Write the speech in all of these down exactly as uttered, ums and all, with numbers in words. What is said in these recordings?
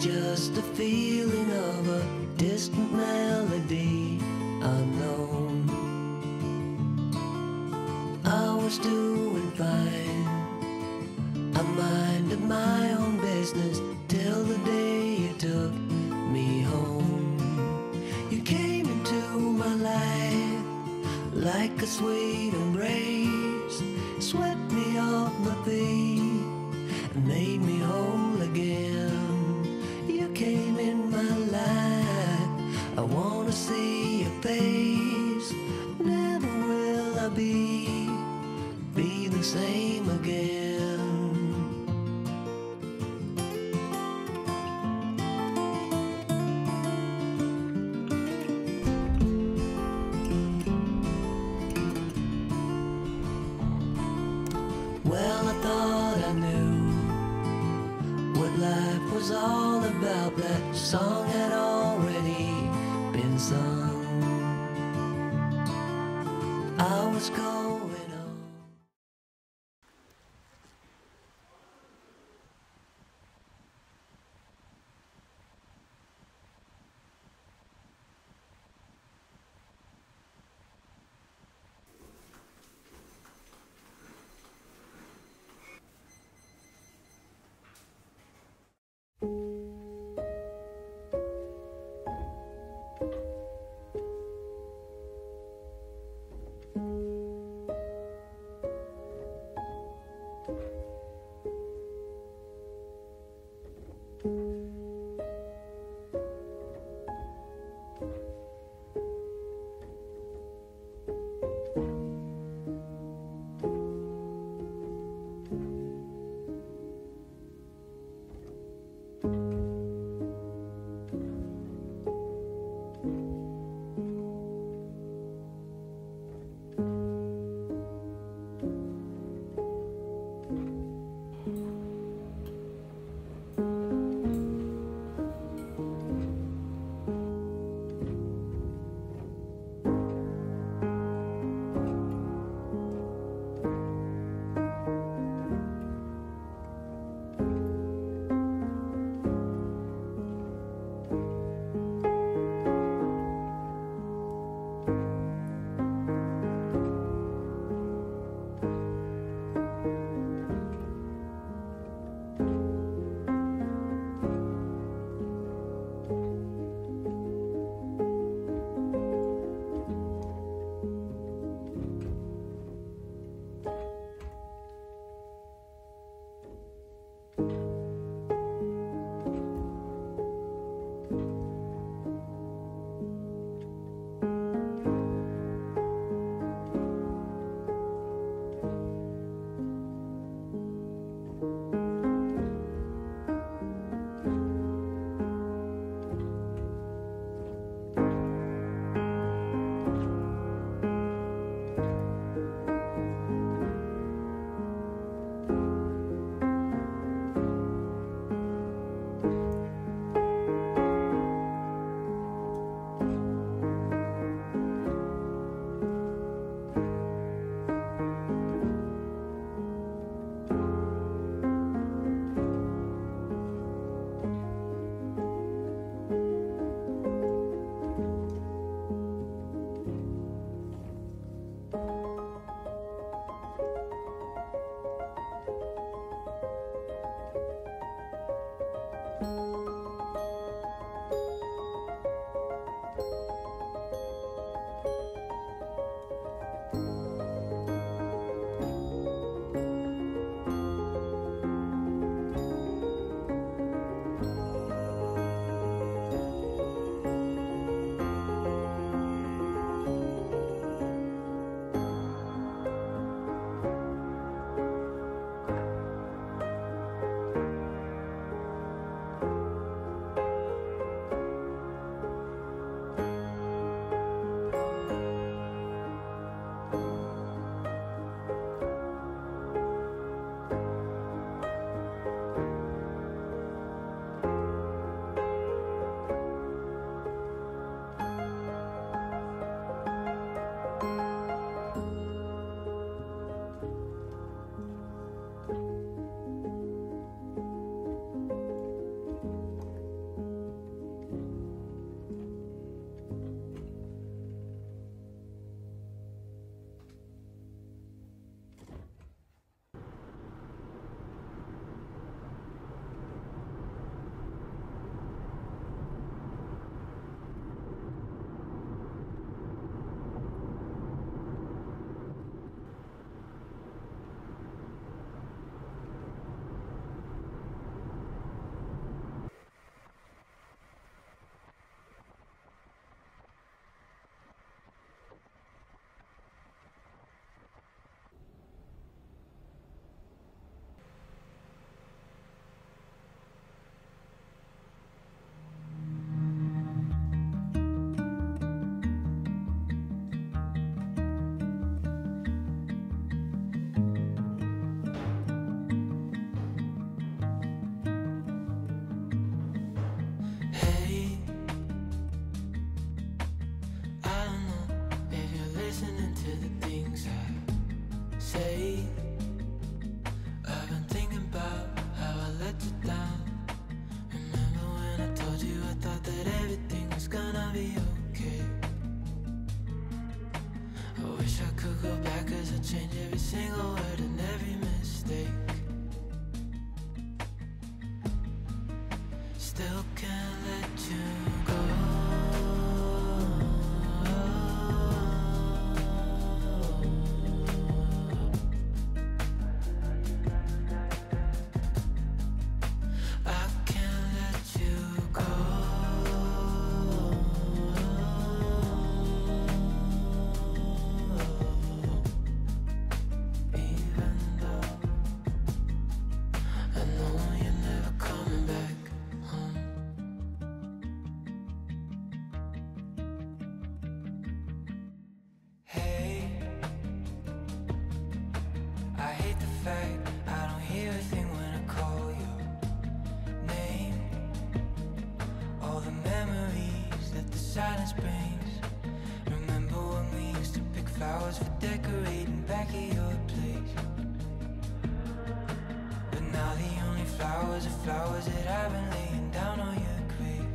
Just the feeling of a distant melody unknown. I was doing fine, I minded my own business till the day you took me home. You came into my life like a sweet embrace, swept me off my feet and made me whole again. Came in my life, I wanna see your face. Never will I be be the same again. Well, I thought life was all about. That song had already been sung. I was going on. be okay. I wish I could go back, cause I'd change every single word and every mistake. Still can't let you go. I can't let you go. Even though I know you're never coming back. I hate the fact I don't hear a thing when I call your name. All the memories that the silence brings. Remember when we used to pick flowers for decorating back at your place. But now the only flowers are flowers that I've been laying down on your grave.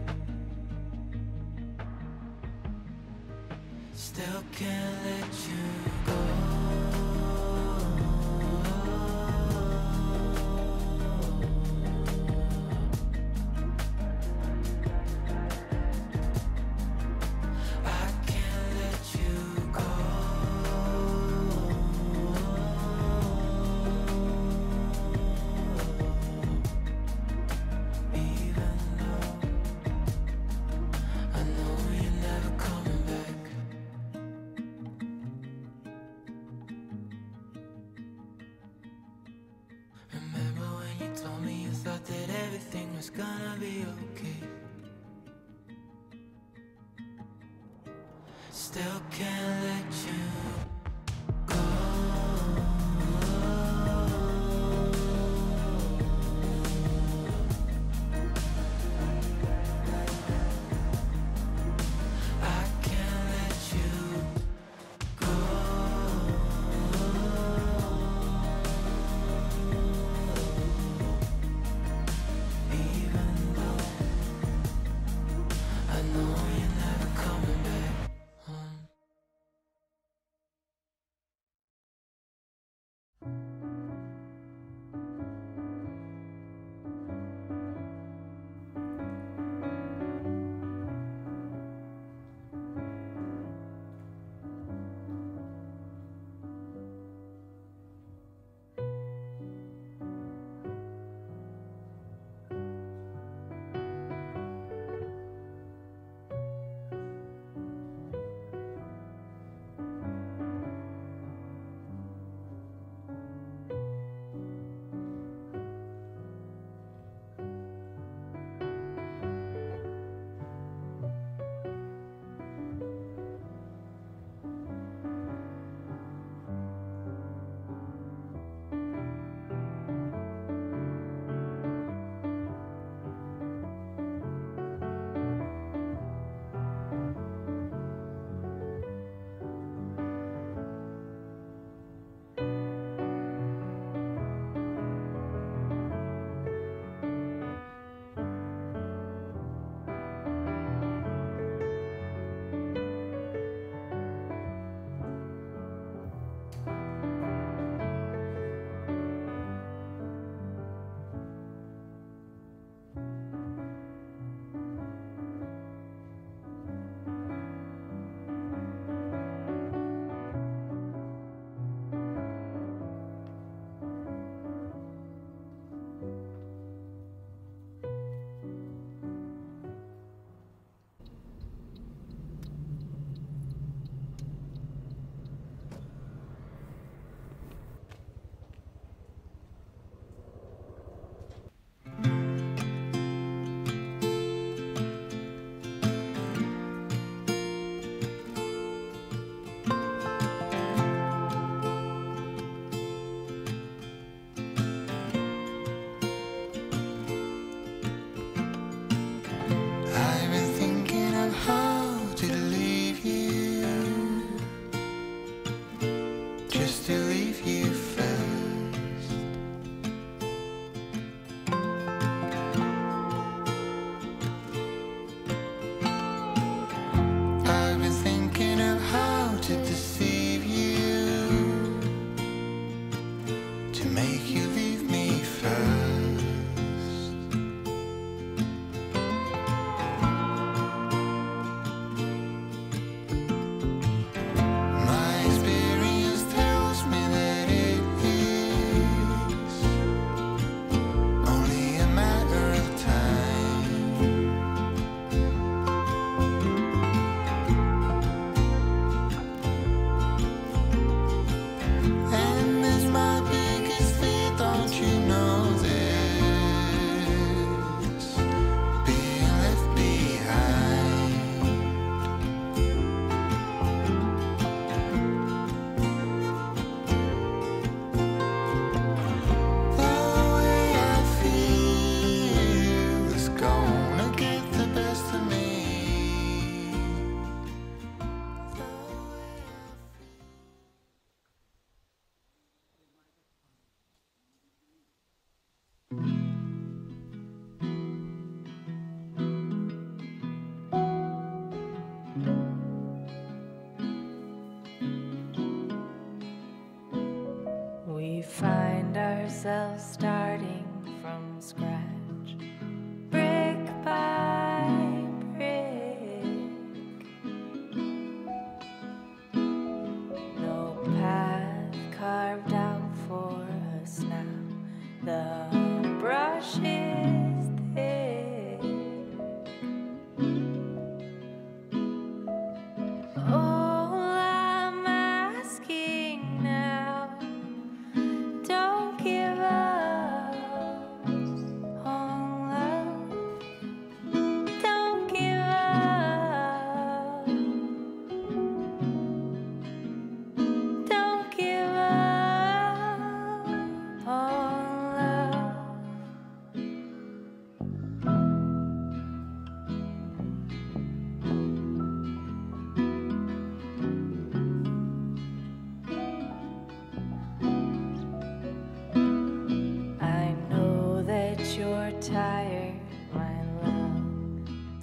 Still can't let you go. Thought that everything was gonna be okay. Still can't let you go.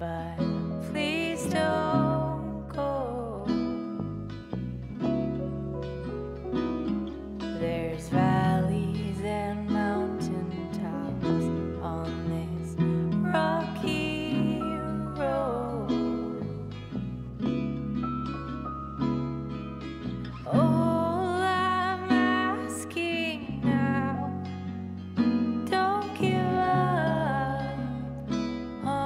but please don't go. There's valleys and mountain tops on this rocky road. All I'm asking now, don't give up. Love.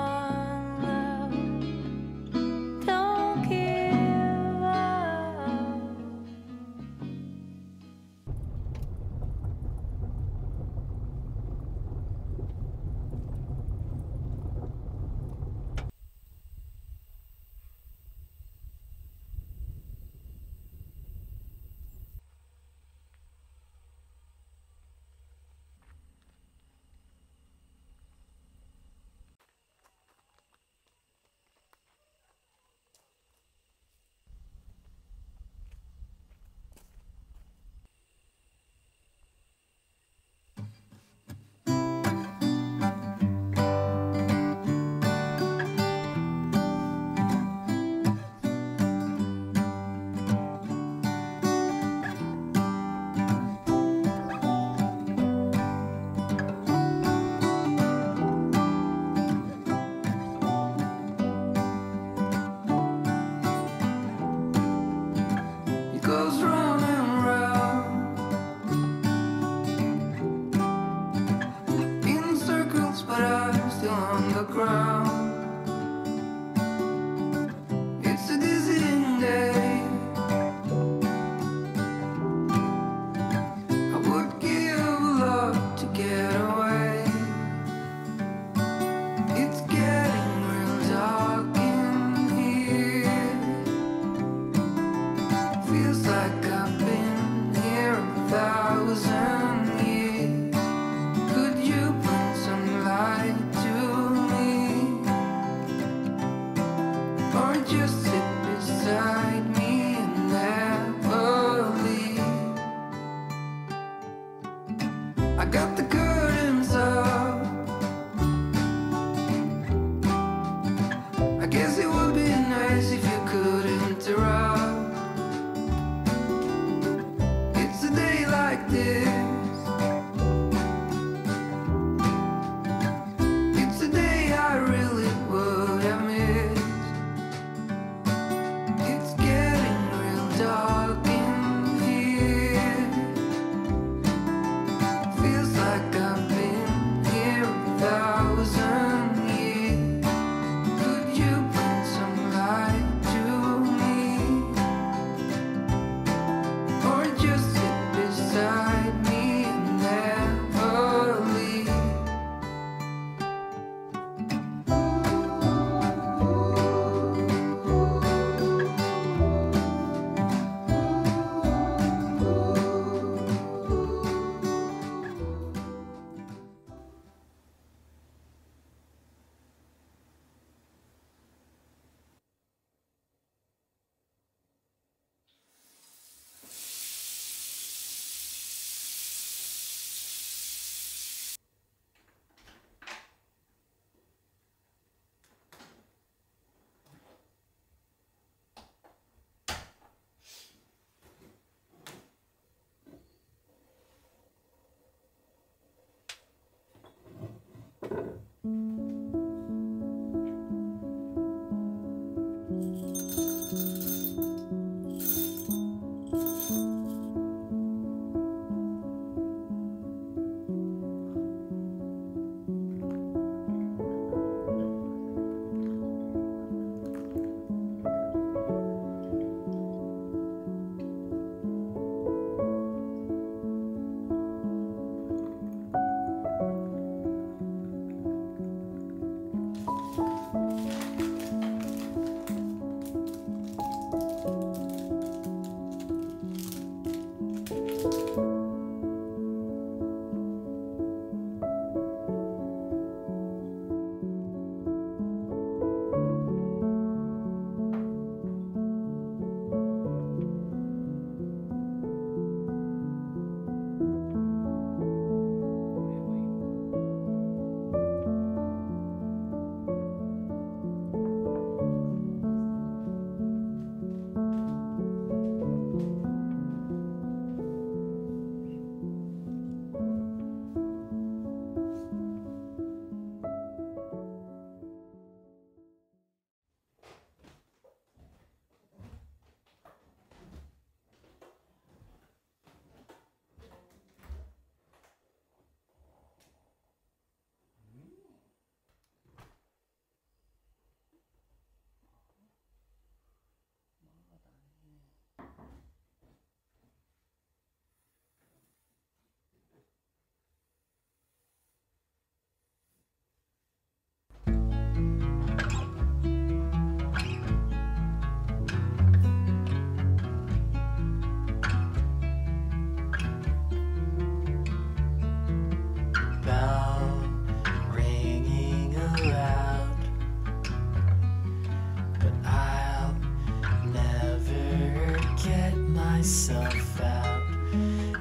yourself out.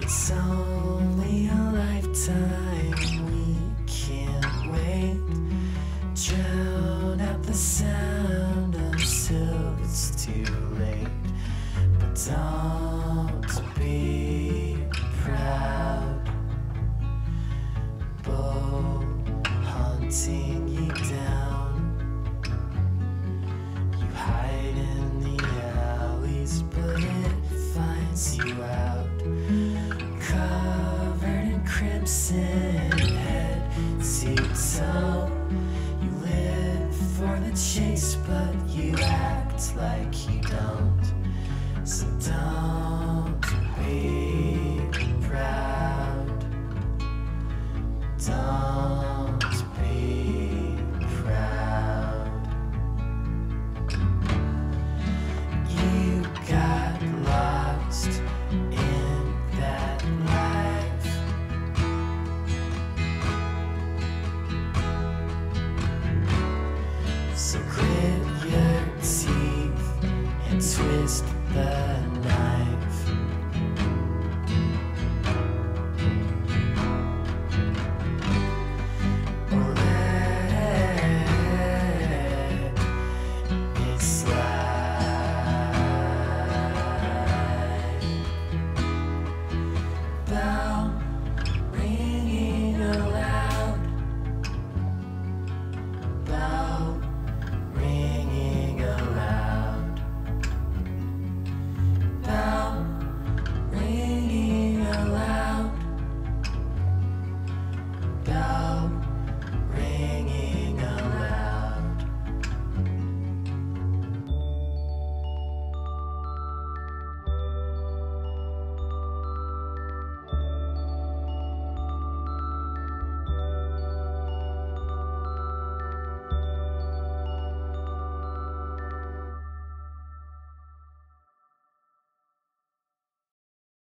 It's only a lifetime, we can't wait. Drown out the sound until it's too late. But don't be proud, bow hunting you down. You hide in the alleys, but it finds you out. Covered in crimson, head to toe. You live for the chase, but you act like you don't. So don't be proud. Don't be proud. You got lost in that life. So grit your teeth and twist the